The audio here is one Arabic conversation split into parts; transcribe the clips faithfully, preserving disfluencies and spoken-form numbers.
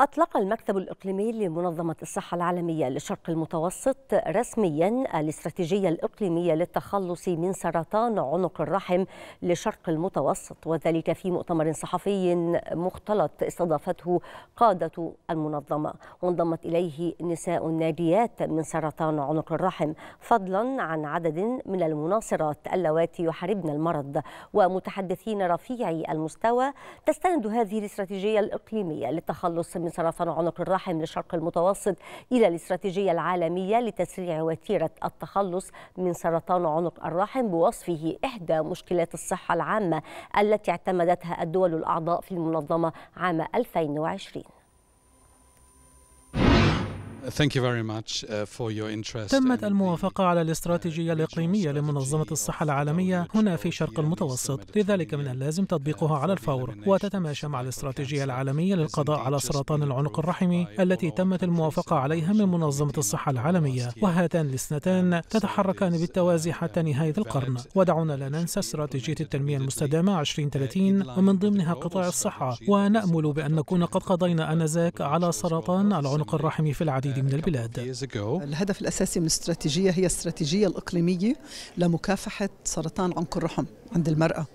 أطلق المكتب الإقليمي لمنظمة الصحة العالمية للشرق المتوسط رسمياً الاستراتيجية الإقليمية للتخلص من سرطان عنق الرحم للشرق المتوسط، وذلك في مؤتمر صحفي مختلط استضافته قادة المنظمة، وانضمت إليه نساء ناجيات من سرطان عنق الرحم، فضلاً عن عدد من المناصرات اللواتي يحاربن المرض ومتحدثين رفيعي المستوى. تستند هذه الاستراتيجية الإقليمية للتخلص من سرطان عنق الرحم للشرق المتوسط إلى الاستراتيجية العالمية لتسريع وتيرة التخلص من سرطان عنق الرحم بوصفه إحدى مشكلات الصحة العامة التي اعتمدتها الدول الأعضاء في المنظمة عام ألفين وعشرين. تمت الموافقة على الاستراتيجية الإقليمية لمنظمة الصحة العالمية هنا في شرق المتوسط، لذلك من اللازم تطبيقها على الفور وتتماشى مع الاستراتيجية العالمية للقضاء على سرطان العنق الرحمي التي تمت الموافقة عليها من منظمة الصحة العالمية، وهاتان الاثنتان تتحركان بالتوازي حتى نهاية القرن. ودعونا لا ننسى استراتيجية التنمية المستدامة ألفين وثلاثين ومن ضمنها قطاع الصحة، ونأمل بأن نكون قد قضينا آنذاك على سرطان العنق الرحمي في العديد من البلاد. الهدف الأساسي من الاستراتيجية هي الاستراتيجية الإقليمية لمكافحة سرطان عنق الرحم عند المرأة،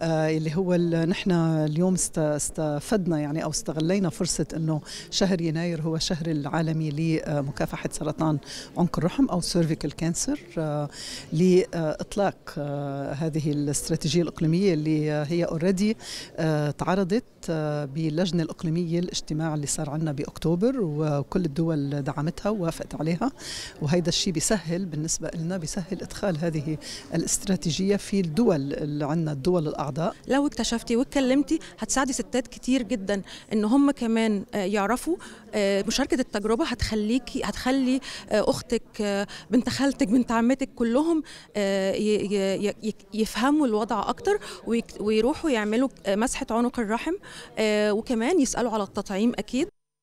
آه اللي هو نحن اليوم استفدنا يعني أو استغلينا فرصة أنه شهر يناير هو شهر العالمي لمكافحة سرطان عنق الرحم أو سيرفيكال كانسر، آه لإطلاق آه هذه الاستراتيجية الإقليمية اللي هي أوريدي آه تعرضت آه باللجنة الإقليمية، الاجتماع اللي صار عنا بأكتوبر، وكل الدول دعمتها ووافقت عليها، وهذا الشيء بيسهل بالنسبة لنا، بيسهل إدخال هذه الاستراتيجية في الدول اللي عندنا الدول الأعضاء. لو اكتشفتي واتكلمتي هتساعدي ستات كتير جدا ان هم كمان يعرفوا. مشاركة التجربة هتخليكي هتخلي أختك، بنت خالتك، بنت عمتك، كلهم يفهموا الوضع أكتر ويروحوا يعملوا مسحة عنق الرحم، وكمان يسألوا على التطعيم أكيد.